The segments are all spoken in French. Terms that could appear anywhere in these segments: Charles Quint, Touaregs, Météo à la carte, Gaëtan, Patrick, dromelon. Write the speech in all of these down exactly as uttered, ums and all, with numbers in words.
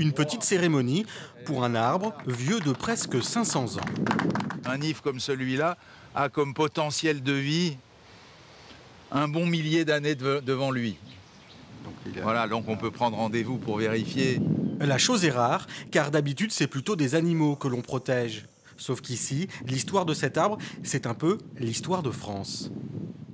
Une petite cérémonie pour un arbre vieux de presque cinq cents ans. Un ifs comme celui-là a comme potentiel de vie un bon millier d'années de devant lui. Donc, il a... Voilà, donc on peut prendre rendez-vous pour vérifier. La chose est rare, car d'habitude, c'est plutôt des animaux que l'on protège. Sauf qu'ici, l'histoire de cet arbre, c'est un peu l'histoire de France.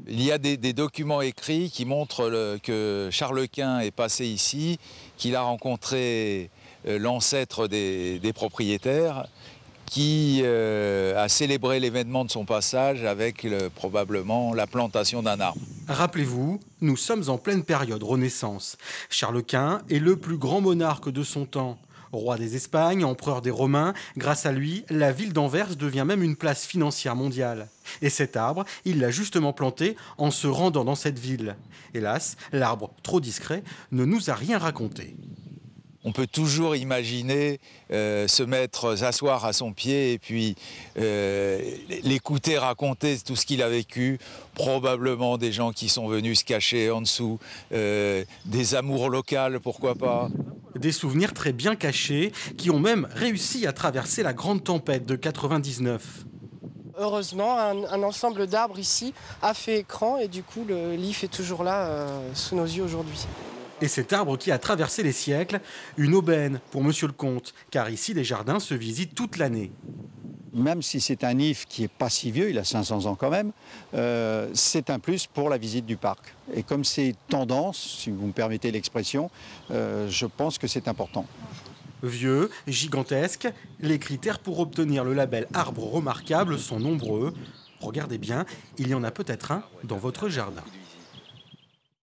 Il y a des, des documents écrits qui montrent le, que Charles Quint est passé ici, qu'il a rencontré euh, l'ancêtre des, des propriétaires, qui euh, a célébré l'événement de son passage avec le, probablement la plantation d'un arbre. Rappelez-vous, nous sommes en pleine période Renaissance. Charles Quint est le plus grand monarque de son temps. Roi des Espagnes, empereur des Romains, grâce à lui, la ville d'Anvers devient même une place financière mondiale. Et cet arbre, il l'a justement planté en se rendant dans cette ville. Hélas, l'arbre, trop discret, ne nous a rien raconté. On peut toujours imaginer euh, se mettre, s'asseoir à son pied et puis euh, l'écouter raconter tout ce qu'il a vécu. Probablement des gens qui sont venus se cacher en dessous, euh, des amours locales, pourquoi pas. Des souvenirs très bien cachés qui ont même réussi à traverser la grande tempête de quatre-vingt-dix-neuf. Heureusement, un, un ensemble d'arbres ici a fait écran et du coup, le l'if est toujours là euh, sous nos yeux aujourd'hui. Et cet arbre qui a traversé les siècles, une aubaine pour Monsieur le Comte, car ici, les jardins se visitent toute l'année. Même si c'est un if qui n'est pas si vieux, il a cinq cents ans quand même, euh, c'est un plus pour la visite du parc. Et comme c'est tendance, si vous me permettez l'expression, euh, je pense que c'est important. Vieux, gigantesque, les critères pour obtenir le label arbre remarquable sont nombreux. Regardez bien, il y en a peut-être un dans votre jardin.